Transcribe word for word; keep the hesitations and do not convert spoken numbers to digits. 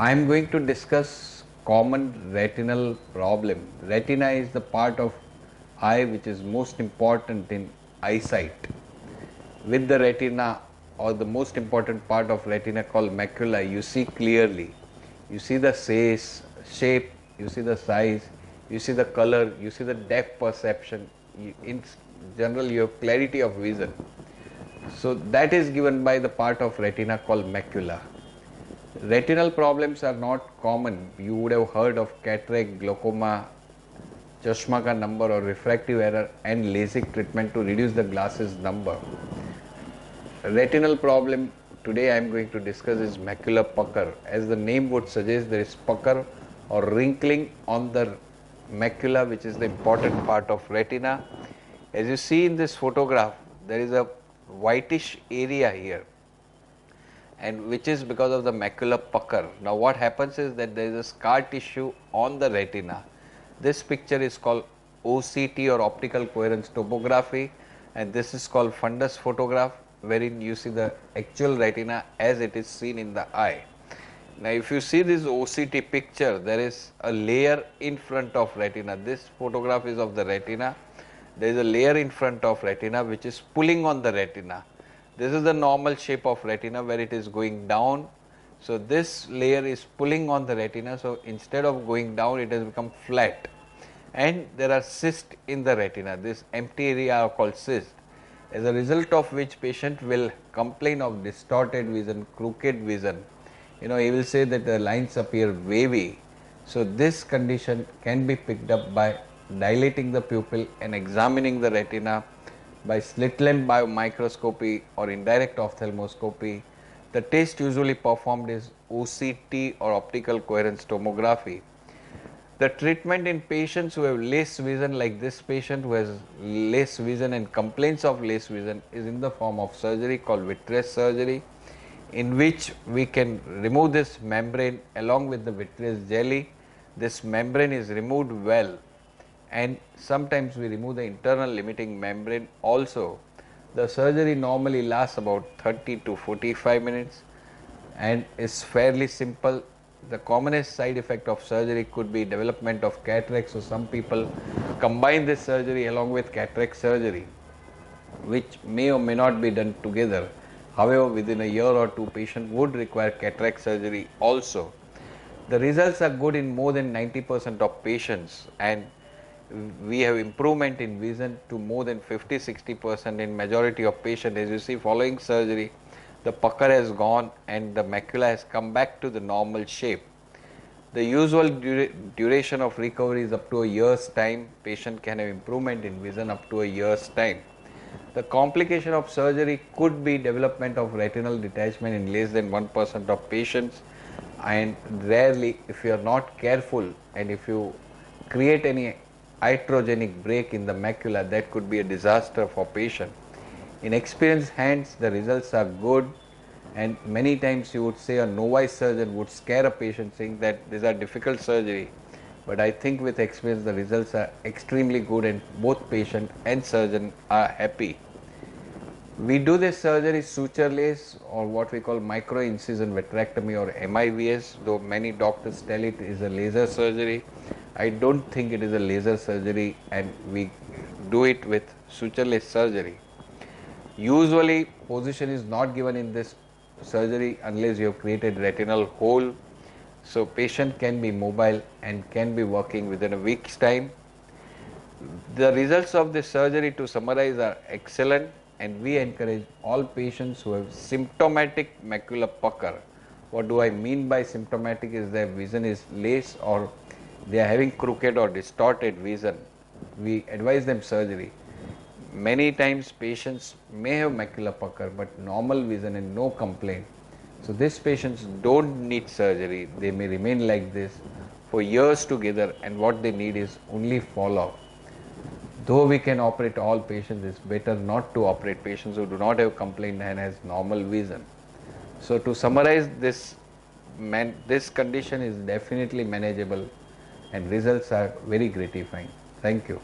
I am going to discuss common retinal problem. Retina is the part of eye which is most important in eyesight. With the retina, or the most important part of retina called macula, you see clearly. You see the size, shape, you see the size, you see the color, you see the depth perception. You, in general, you have clarity of vision. So that is given by the part of retina called macula. Retinal problems are not common. You would have heard of cataract, glaucoma, chashma ka number or refractive error, and LASIK treatment to reduce the glasses number. Retinal problem today I am going to discuss is macular pucker. As the name would suggest, there is pucker or wrinkling on the macula, which is the important part of retina. As you see in this photograph, there is a whitish area here, and which is because of the macular pucker. Now what happens is that there is a scar tissue on the retina. This picture is called O C T or optical coherence tomography, and this is called fundus photograph, wherein you see the actual retina as it is seen in the eye. Now if you see this O C T picture, there is a layer in front of retina. This photograph is of the retina. There is a layer in front of retina which is pulling on the retina. This is the normal shape of retina where it is going down. So this layer is pulling on the retina. So instead of going down, it has become flat. And there are cysts in the retina. This empty area are called cysts. As a result of which, patient will complain of distorted vision, crooked vision. You know, he will say that the lines appear wavy. So this condition can be picked up by dilating the pupil and examining the retina by slit lamp biomicroscopy or indirect ophthalmoscopy. The test usually performed is O C T or optical coherence tomography. The treatment in patients who have less vision, like this patient who has less vision and complaints of less vision, is in the form of surgery called vitreous surgery, in which we can remove this membrane along with the vitreous jelly. This membrane is removed well, and sometimes we remove the internal limiting membrane also. The surgery normally lasts about thirty to forty-five minutes and is fairly simple. The commonest side effect of surgery could be development of cataracts, so some people combine this surgery along with cataract surgery, which may or may not be done together. However, within a year or two, patient would require cataract surgery also. The results are good in more than ninety percent of patients, and we have improvement in vision to more than fifty to sixty percent in majority of patients. As you see, following surgery, the pucker has gone and the macula has come back to the normal shape. The usual dura duration of recovery is up to a year's time. Patient can have improvement in vision up to a year's time. The complication of surgery could be development of retinal detachment in less than one percent of patients, and rarely, if you are not careful and if you create any iatrogenic break in the macula, that could be a disaster for patient. In experienced hands, the results are good, and many times you would say a novice surgeon would scare a patient saying that these are difficult surgery, but I think with experience the results are extremely good and both patient and surgeon are happy. We do this surgery sutureless, or what we call micro incision vitrectomy or M I V S, though many doctors tell it is a laser surgery. I don't think it is a laser surgery, and we do it with sutureless surgery. Usually position is not given in this surgery unless you have created retinal hole. So patient can be mobile and can be working within a week's time. The results of this surgery, to summarize, are excellent, and we encourage all patients who have symptomatic macular pucker. What do I mean by symptomatic is their vision is less or they are having crooked or distorted vision. We advise them surgery. Many times patients may have macular pucker but normal vision and no complaint. So these patients don't need surgery. They may remain like this for years together, and what they need is only follow-up. Though we can operate all patients, it's better not to operate patients who do not have complaint and has normal vision. So to summarize, this, man, this condition is definitely manageable, and results are very gratifying. Thank you.